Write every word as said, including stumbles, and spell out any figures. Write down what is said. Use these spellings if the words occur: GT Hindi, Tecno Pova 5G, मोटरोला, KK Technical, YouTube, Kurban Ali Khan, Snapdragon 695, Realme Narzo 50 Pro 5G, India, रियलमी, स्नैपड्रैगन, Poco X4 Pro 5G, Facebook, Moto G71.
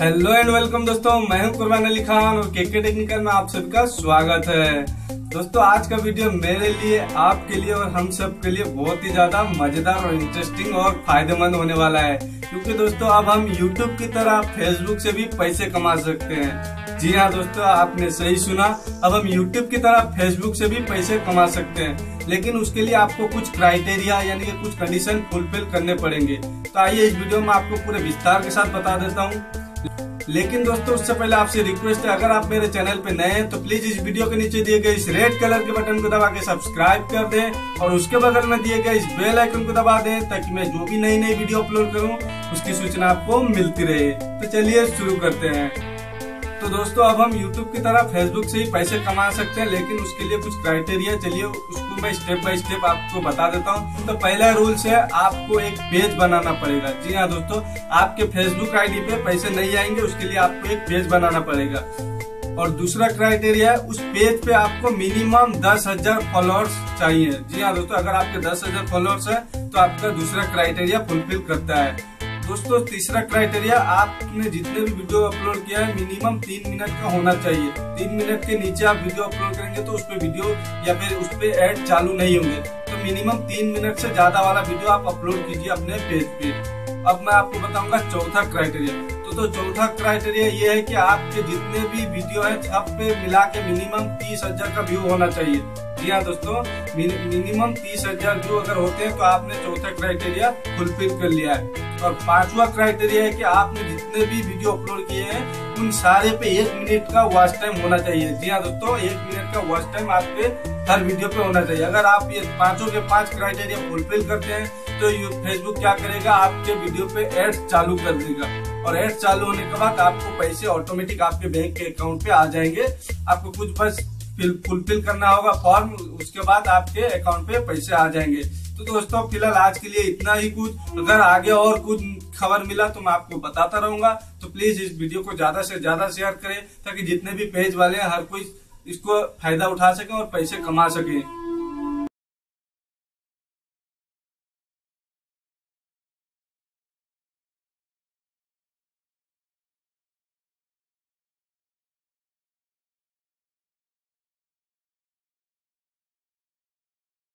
Hello and welcome दोस्तों, मैं हूं कुर्बान अली खान और केके टेक्निकल में आप सबका स्वागत है। दोस्तों आज का वीडियो मेरे लिए, आपके लिए और हम सब के लिए बहुत ही ज्यादा मजेदार और इंटरेस्टिंग और फायदेमंद होने वाला है, क्योंकि दोस्तों अब हम YouTube की तरह Facebook से भी पैसे कमा सकते हैं। जी हाँ दोस्तों, आपने सही सुना, अब हम YouTube की तरह Facebook से भी पैसे कमा सकते हैं, लेकिन उसके लिए आपको कुछ क्राइटेरिया यानी कि कुछ कंडीशन फुलफिल करने पड़ेंगे। तो आइए इस वीडियो में आपको पूरे विस्तार के साथ बता देता हूँ। लेकिन दोस्तों उससे पहले आपसे रिक्वेस्ट है, अगर आप मेरे चैनल पे नए हैं तो प्लीज इस वीडियो के नीचे दिए गए इस रेड कलर के बटन को दबा के सब्सक्राइब कर दें और उसके बगल में दिए गए इस बेल आइकन को दबा दें, ताकि मैं जो भी नई नई वीडियो अपलोड करूं उसकी सूचना आपको मिलती रहे। तो चलिए शुरू करते हैं। तो दोस्तों अब हम YouTube की तरह Facebook से ही पैसे कमा सकते हैं, लेकिन उसके लिए कुछ क्राइटेरिया, चलिए उसको मैं स्टेप बाय स्टेप आपको बता देता हूँ। तो पहला रूल्स है, आपको एक पेज बनाना पड़ेगा। जी हाँ दोस्तों, आपके Facebook आईडी पे पैसे नहीं आएंगे, उसके लिए आपको एक पेज बनाना पड़ेगा। और दूसरा क्राइटेरिया है, उस पेज पे आपको मिनिमम दस हजार फॉलोअर्स चाहिए। जी हाँ दोस्तों, अगर आपके दस हजार फॉलोअर्स है तो आपका दूसरा क्राइटेरिया फुलफिल करता है। दोस्तों तीसरा क्राइटेरिया, आपने जितने भी वीडियो अपलोड किया है मिनिमम तीन मिनट का होना चाहिए। तीन मिनट के नीचे आप वीडियो अपलोड करेंगे तो उसपे वीडियो या फिर उसपे ऐड चालू नहीं होंगे। तो मिनिमम तीन मिनट से ज्यादा वाला वीडियो आप अपलोड कीजिए अपने पेज पे। अब मैं आपको बताऊंगा चौथा क्राइटेरिया। तो, तो चौथा क्राइटेरिया ये है की आपके जितने भी वीडियो है सब पे मिला के मिनिमम तीस हजार का व्यू होना चाहिए। जी हाँ दोस्तों, मिनिमम तीस हजार व्यू अगर होते हैं तो आपने चौथा क्राइटेरिया फुलफिल कर लिया है। और पांचवा क्राइटेरिया है कि आपने जितने भी वीडियो अपलोड किए हैं उन सारे पे एक मिनट का वॉच टाइम होना चाहिए। जी हाँ दोस्तों, एक मिनट का वॉच टाइम आपके हर वीडियो पे होना चाहिए। अगर आप ये पांचों के पांच क्राइटेरिया फुलफिल करते हैं तो फेसबुक क्या करेगा, आपके वीडियो पे एड्स चालू कर देगा। और एड्स चालू होने के बाद आपको पैसे ऑटोमेटिक आपके बैंक के अकाउंट पे आ जाएंगे। आपको कुछ बस फुलफिल करना होगा फॉर्म, उसके बाद आपके अकाउंट पे पैसे आ जाएंगे। तो दोस्तों फिलहाल आज के लिए इतना ही कुछ। अगर आगे और कुछ खबर मिला तो मैं आपको बताता रहूंगा। तो प्लीज इस वीडियो को ज्यादा से ज्यादा शेयर करें, ताकि जितने भी पेज वाले हैं हर कोई इसको फायदा उठा सके और पैसे कमा सके।